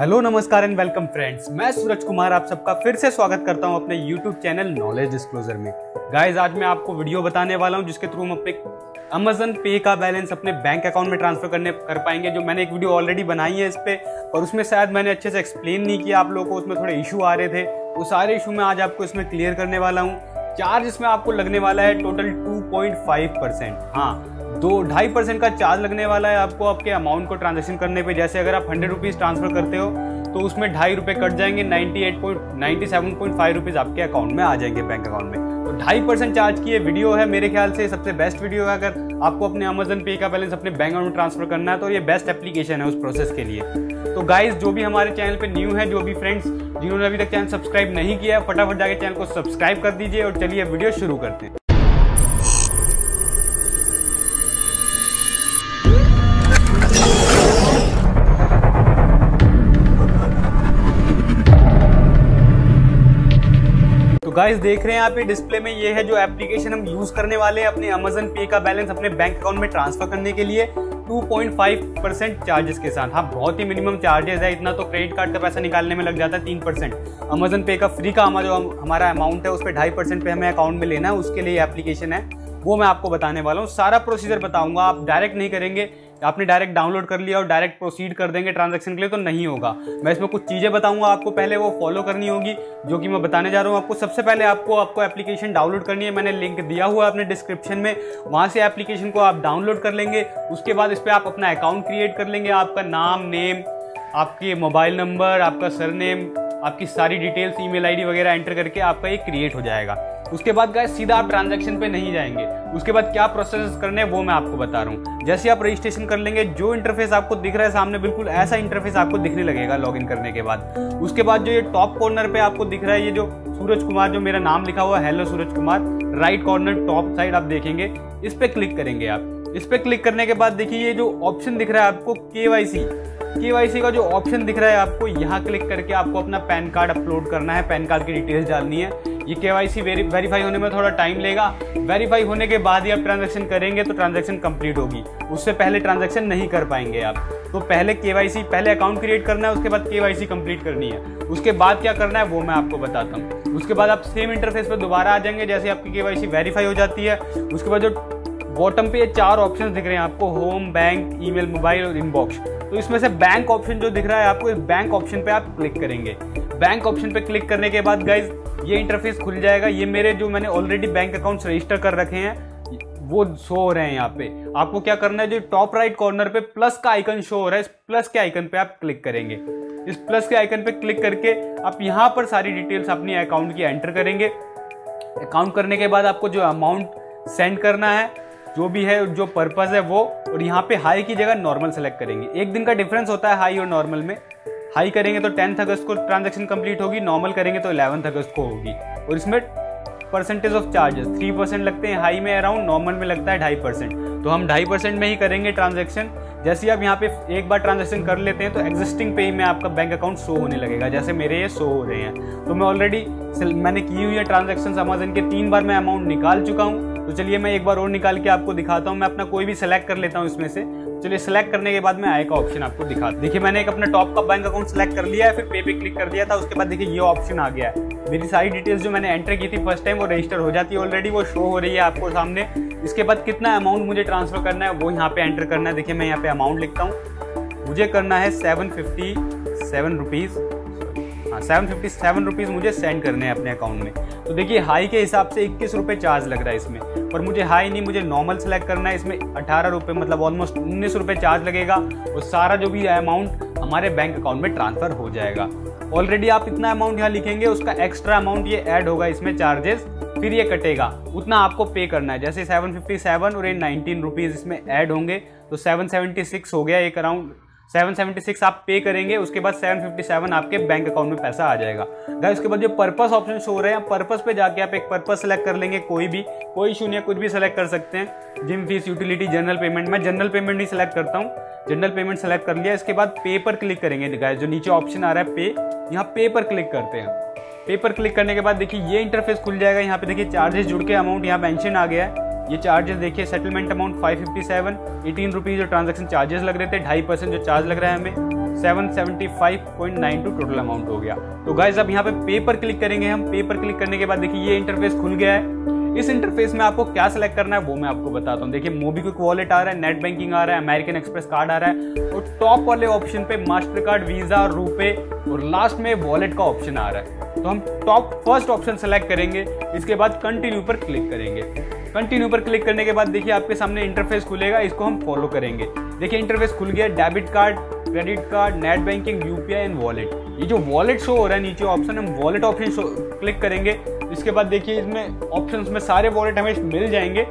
Hello नमस्कार and welcome friends, मैं सूरज कुमार आप सबका फिर से स्वागत करता हूं अपने यूट्यूब चैनल नॉलेज डिस्क्लोजर में। गाइस, आज मैं आपको वीडियो बताने वाला हूं जिसके थ्रू हम अपने अमेजन पे का बैलेंस अपने बैंक अकाउंट में ट्रांसफर कर पाएंगे। जो मैंने एक वीडियो ऑलरेडी बनाई है इस पर, और उसमें शायद मैंने अच्छे से एक्सप्लेन नहीं किया आप लोगों को, उसमें थोड़े इशू आ रहे थे। वो सारे इशू मैं आज आपको इसमें क्लियर करने वाला हूँ। चार्ज इसमें आपको लगने वाला है टोटल 2.5%। हाँ, 2-2.5% का चार्ज लगने वाला है आपको आपके अमाउंट को ट्रांजेक्शन करने पे। जैसे अगर आप 100 रुपीज़ ट्रांसफर करते हो तो उसमें 2.5 रुपये कट जाएंगे, 97.5 रुपीज़ आपके अकाउंट में आ जाएंगे, बैंक अकाउंट में। तो 2.5% चार्ज की ये वीडियो है, मेरे ख्याल से सबसे बेस्ट वीडियो है अगर आपको अपने अमेजन पे का बैलेंस अपने बैंक अकाउंट में ट्रांसफर करना है तो ये बेस्ट एप्लीकेशन है उस प्रोसेस के लिए। तो गाइज, जो भी हमारे चैनल पर न्यू है, जो भी फ्रेंड्स जिन्होंने अभी तक चैनल सब्सक्राइब नहीं किया है, फटाफट जाकर चैनल को सब्सक्राइब कर दीजिए और चलिए वीडियो शुरू करते हैं। तो गाइस, देख रहे हैं आप ये डिस्प्ले में, ये है जो एप्लीकेशन हम यूज करने वाले हैं अपने अमेजन पे का बैलेंस अपने बैंक अकाउंट में ट्रांसफर करने के लिए 2.5% चार्जेस के साथ। हाँ, बहुत ही मिनिमम चार्जेस है, इतना तो क्रेडिट कार्ड का पैसा निकालने में लग जाता है 3%। अमेजन पे का फ्री का हमारा अमाउंट है उस पर 2.5% पे हमें अकाउंट में लेना है, उसके लिए एप्लीकेशन है। वो मैं आपको बताने वाला हूँ, सारा प्रोसीजर बताऊंगा। आप डायरेक्ट नहीं करेंगे, आपने डायरेक्ट डाउनलोड कर लिया और डायरेक्ट प्रोसीड कर देंगे ट्रांजैक्शन के लिए तो नहीं होगा। मैं इसमें कुछ चीज़ें बताऊंगा आपको, पहले वो फॉलो करनी होगी जो कि मैं बताने जा रहा हूँ आपको। सबसे पहले आपको एप्लीकेशन डाउनलोड करनी है, मैंने लिंक दिया हुआ है अपने डिस्क्रिप्शन में, वहाँ से एप्लीकेशन को आप डाउनलोड कर लेंगे। उसके बाद इस पर आप अपना अकाउंट क्रिएट कर लेंगे, आपका नाम, नेम, आपके मोबाइल नंबर, आपका सरनेम, आपकी सारी डिटेल्स, ईमेल आईडी वगैरह एंटर करके आपका ये क्रिएट हो जाएगा। उसके बाद गाइस, सीधा आप ट्रांजैक्शन पे नहीं जाएंगे। उसके बाद क्या प्रोसेस करने हैं वो मैं आपको बता रहा हूँ। जैसे आप रजिस्ट्रेशन कर लेंगे, जो इंटरफेस आपको दिख रहा है सामने, बिल्कुल ऐसा इंटरफेस आपको दिखने लगेगा लॉगिन करने के बाद। उसके बाद जो ये टॉप कॉर्नर पे आपको दिख रहा है, ये जो सूरज कुमार, जो मेरा नाम लिखा हुआ है, hello Suraj Kumar, right corner top side आप देखेंगे, इस पर क्लिक करेंगे आप। इस पर क्लिक करने के बाद देखिए ये जो ऑप्शन दिख रहा है आपको, KYC का जो ऑप्शन दिख रहा है आपको, यहाँ क्लिक करके आपको अपना पैन कार्ड अपलोड करना है, पैन कार्ड की डिटेल्स डालनी है। ये KYC वेरीफाई होने में थोड़ा टाइम लेगा, वेरीफाई होने के बाद ही आप ट्रांजैक्शन करेंगे तो ट्रांजैक्शन कंप्लीट होगी, उससे पहले ट्रांजैक्शन नहीं कर पाएंगे आप। तो पहले पहले अकाउंट क्रिएट करना है, उसके बाद KYC कंप्लीट करनी है। उसके बाद क्या करना है वो मैं आपको बताता हूँ। उसके बाद आप सेम इंटरफेस पर दोबारा आ जाएंगे जैसे आपकी KYC वेरीफाई हो जाती है। उसके बाद जो बॉटम पे ये 4 ऑप्शन दिख रहे हैं आपको, होम, बैंक, ईमेल, मोबाइल और इनबॉक्स। तो इसमें से बैंक ऑप्शन जो दिख रहा है आपको, इस बैंक ऑप्शन पे आप क्लिक करेंगे। बैंक ऑप्शन पे क्लिक करने के बाद गाइज ये इंटरफेस खुल जाएगा। ये मेरे जो मैंने ऑलरेडी बैंक अकाउंट्स रजिस्टर कर रखे हैं वो शो हो रहे हैं यहाँ पे। आपको क्या करना है, जो टॉप राइट कॉर्नर पे प्लस का आइकन शो हो रहा है, इस प्लस के आइकन पे आप क्लिक करेंगे। इस प्लस के आइकन पे क्लिक करके आप यहाँ पर सारी डिटेल्स अपनी अकाउंट की एंटर करेंगे। अकाउंट करने के बाद आपको जो अमाउंट सेंड करना है, जो भी है, जो पर्पज़ है वो, और यहाँ पे हाई की जगह नॉर्मल सेलेक्ट करेंगे। एक दिन का डिफरेंस होता है हाई और नॉर्मल में। हाई करेंगे तो 10 अगस्त को ट्रांजैक्शन कंप्लीट होगी, नॉर्मल करेंगे तो 11 अगस्त को होगी। और इसमें परसेंटेज ऑफ चार्जेस 3% लगते हैं हाई में, अराउंड नॉर्मल में लगता है 2.5%। तो हम 2.5% में ही करेंगे ट्रांजैक्शन। जैसे ही आप यहाँ पे एक बार ट्रांजैक्शन कर लेते हैं तो एग्जिस्टिंग पे ही में आपका बैंक अकाउंट शो होने लगेगा, जैसे मेरे ये शो हो रहे हैं। तो मैं ऑलरेडी मैंने की हुई है ट्रांजैक्शन अमेजन के, 3 बार मैं अमाउंट निकाल चुका हूँ। तो चलिए मैं एक बार और निकाल के आपको दिखाता हूँ। मैं अपना कोई भी सिलेक्ट कर लेता हूँ इसमें से। चलिए सिलेक्ट करने के बाद मैं आई का ऑप्शन आपको दिखा, देखिए मैंने एक अपना टॉप का बैंक अकाउंट सेलेक्ट कर लिया है, फिर पे पे क्लिक कर दिया था। उसके बाद देखिए ये ऑप्शन आ गया है, मेरी सारी डिटेल्स जो मैंने एंटर की थी फर्स्ट टाइम वो रजिस्टर हो जाती है, ऑलरेडी वो शो हो रही है आपको सामने। इसके बाद कितना अमाउंट मुझे ट्रांसफर करना है वो यहाँ पे एंटर करना है। देखिए मैं यहाँ पे अमाउंट लिखता हूँ, मुझे करना है 757 रुपीज़। हाँ, 757 रुपीज़ मुझे सेंड करने हैं अपने अकाउंट में। तो देखिए हाई के हिसाब से 21 रुपये चार्ज लग रहा है इसमें, पर मुझे हाई नहीं, मुझे नॉर्मल सेलेक्ट करना है। इसमें 18 रुपये, मतलब ऑलमोस्ट 19 रुपये चार्ज लगेगा, और सारा जो भी अमाउंट हमारे बैंक अकाउंट में ट्रांसफ़र हो जाएगा। ऑलरेडी आप इतना अमाउंट यहाँ लिखेंगे, उसका एक्स्ट्रा अमाउंट ये ऐड होगा इसमें चार्जेस, फिर ये कटेगा, उतना आपको पे करना है। जैसे 757 और ये 19 रुपीज़ इसमें ऐड होंगे तो 776 हो गया, एक अराउंड 776 आप पे करेंगे। उसके बाद 757 आपके बैंक अकाउंट में पैसा आ जाएगा। गाइस, उसके बाद जो पर्पस ऑप्शन शो हो रहे हैं, पर्पस पे जाके आप एक पर्पस सेलेक्ट कर लेंगे, कोई भी, कोई इशू नहीं है, कुछ भी सेलेक्ट कर सकते हैं। Gym fees, utility, general payment, मैं जनरल पेमेंट ही सेलेक्ट करता हूँ। जनरल पेमेंट सेलेक्ट कर लिया, इसके बाद पे पर क्लिक करेंगे। गाइस, जो नीचे ऑप्शन आ रहा है पे, यहाँ पे पर क्लिक करते हैं। पे पर क्लिक करने के बाद देखिए ये इंटरफेस खुल जाएगा। यहाँ पे देखिए चार्जेस जुड़ के अमाउंट यहाँ मेंशन आ गया है। ये चार्जेस देखिए, सेटलमेंट अमाउंट 557, 18 रुपीज़ जो ट्रांजैक्शन चार्जेस लग रहे थे, 2.5% जो चार्ज लग रहा है हमें, 775.92 टोटल अमाउंट हो गया। तो गाइज अब यहाँ पे पे पर क्लिक करेंगे हम। पे पर क्लिक करने के बाद देखिए ये इंटरफेस खुल गया है। इस इंटरफेस में आपको क्या सेलेक्ट करना है वो मैं आपको बताता हूँ। देखिए मोबी क्विक वॉलेट आ रहा है, नेट बैंकिंग आ रहा है, अमेरिकन एक्सप्रेस कार्ड आ रहा है और टॉप वाले ऑप्शन पे मास्टर कार्ड, वीजा, रूपे और लास्ट में वॉलेट का ऑप्शन आ रहा है। तो हम टॉप फर्स्ट ऑप्शन सेलेक्ट करेंगे। इसके बाद कंटिन्यू पर क्लिक करेंगे। कंटिन्यू पर क्लिक करने के बाद देखिए आपके सामने इंटरफेस खुलेगा, इसको हम फॉलो करेंगे। देखिए इंटरफेस खुल गया, debit card, credit card, net banking, UPI and wallet. ये जो वॉलेट शो हो रहा है नीचे ऑप्शन, हम वॉलेट ऑप्शन शो क्लिक करेंगे। इसके बाद देखिए इसमें ऑप्शंस में सारे वॉलेट हमें मिल जाएंगे।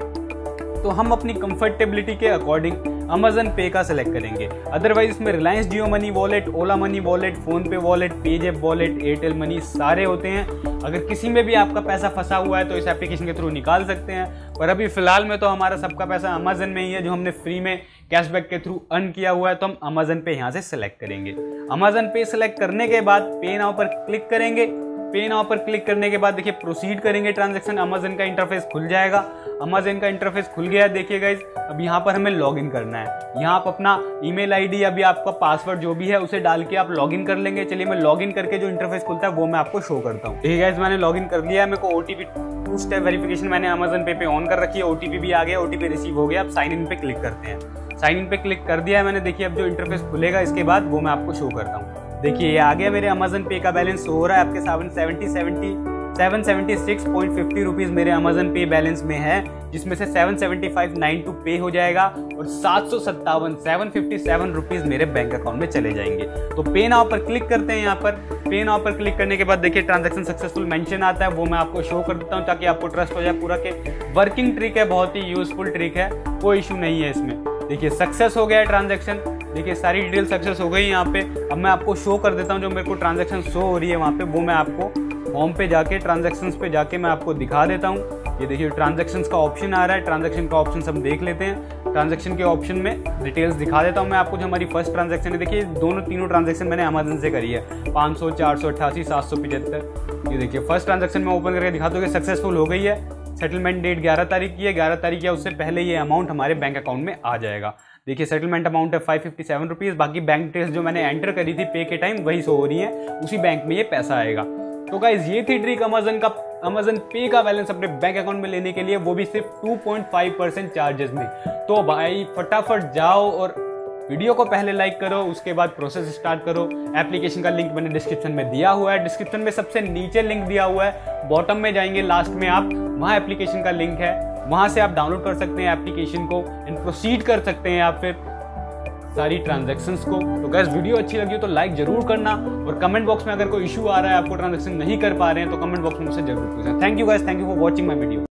तो हम अपनी कंफर्टेबिलिटी के अकॉर्डिंग अमेजन पे का सेलेक्ट करेंगे। अदरवाइज इसमें Reliance Jio money wallet, Ola money wallet, PhonePe wallet, पेजैप वॉलेट, एयरटेल मनी सारे होते हैं। अगर किसी में भी आपका पैसा फंसा हुआ है तो इस एप्लीकेशन के थ्रू निकाल सकते हैं। पर अभी फ़िलहाल में तो हमारा सबका पैसा अमेजन में ही है, जो हमने फ्री में कैशबैक के थ्रू अर्न किया हुआ है। तो हम अमेजन पे यहाँ से सेलेक्ट करेंगे। अमेजन पे सेलेक्ट करने के बाद पे नाउ पर क्लिक करेंगे। पे नाउ पर क्लिक करने के बाद देखिए प्रोसीड करेंगे ट्रांजैक्शन। अमेजन का इंटरफेस खुल जाएगा। अमेजन का इंटरफेस खुल गया है। देखिए गाइज अब यहाँ पर हमें लॉगिन करना है। यहाँ आप अपना ईमेल आईडी या भी आपका पासवर्ड जो भी है उसे डाल के आप लॉगिन कर लेंगे। चलिए मैं लॉगिन करके जो इंटरफेस खुलता है वो मैं आपको शो करता हूँ। ठीक है गाइज मैंने लॉगिन कर लिया है। मेरे को OTP 2-स्टेप वेरिफिकेशन मैंने अमेजन पे ऑन कर रखी है। OTP भी आ गया, OTP रिसीव हो गया। आप साइन इन पे क्लिक करते हैं। साइन इन पे क्लिक कर दिया है मैंने। देखिए अब जो इंटरफेस खुलेगा इसके बाद वो मैं आपको शो करता हूँ। देखिए ये आ गया, मेरे अमेजन पे का बैलेंस हो रहा है आपके 776.50 रुपीज़ मेरे अमेजन पे बैलेंस में है, जिसमें से 775.92 पे हो जाएगा और 757.757 रुपीज़ मेरे बैंक अकाउंट में चले जाएंगे। तो पे नाउ पर क्लिक करते हैं। यहाँ पर पे नाउ पर क्लिक करने के बाद देखिए ट्रांजैक्शन सक्सेसफुल मेंशन आता है, वो मैं आपको शो कर देता हूँ ताकि आपको ट्रस्ट हो जाए पूरा के वर्किंग ट्रिक है, बहुत ही यूजफुल ट्रिक है, कोई इशू नहीं है इसमें। देखिए सक्सेस हो गया है ट्रांजैक्शन। देखिए सारी डिटेल सक्सेस हो गई यहाँ पे। अब मैं आपको शो कर देता हूँ जो मेरे को ट्रांजैक्शन शो हो रही है वहाँ पे, वो मैं आपको होम पे जाके ट्रांजैक्शंस पे जाके मैं आपको दिखा देता हूँ। ये देखिए ट्रांजैक्शंस का ऑप्शन आ रहा है। ट्रांजैक्शन का ऑप्शन हम देख लेते हैं। ट्रांजैक्शन के ऑप्शन में डिटेल्स दिखा देता हूँ मैं आपको। जो हमारी फर्स्ट ट्रांजैक्शन है, देखिए दोनों तीनों ट्रांजैक्शन मैंने अमेजन से करी है, 500, 488, 775। ये देखिए फर्स्ट ट्रांजैक्शन में ओपन करके दिखा दूँ कि सक्सेसफुल हो गई है। सेटलमेंट डेट 11 तारीख की है। 11 तारीख या उससे पहले ये अमाउंट हमारे बैंक अकाउंट में आ जाएगा। देखिए सेटलमेंट अमाउंट है 557 रुपीज़। बाकी बैंक डिटेल्स जो मैंने एंटर करी थी पे के टाइम वही शो हो रही है, उसी बैंक में ये पैसा आएगा। तो गाइज ये थी ट्रिक अमेजन पे का बैलेंस अपने बैंक अकाउंट में लेने के लिए, वो भी सिर्फ 2.5% चार्जेस में। तो भाई फटाफट जाओ और वीडियो को पहले लाइक करो, उसके बाद प्रोसेस स्टार्ट करो। एप्लीकेशन का लिंक मैंने डिस्क्रिप्शन में दिया हुआ है। डिस्क्रिप्शन में सबसे नीचे लिंक दिया हुआ है, बॉटम में जाएंगे लास्ट में आप, वहाँ एप्लीकेशन का लिंक है, वहाँ से आप डाउनलोड कर सकते हैं एप्लीकेशन को एंड प्रोसीड कर सकते हैं आप फिर सारी ट्रांजैक्शंस को। तो गाइस वीडियो अच्छी लगी हो तो लाइक जरूर करना और कमेंट बॉक्स में अगर कोई इशू आ रहा है, आपको ट्रांजैक्शन नहीं कर पा रहे हैं तो कमेंट बॉक्स में मुझसे जरूर पूछना। Thank you guys, thank you for watching my video.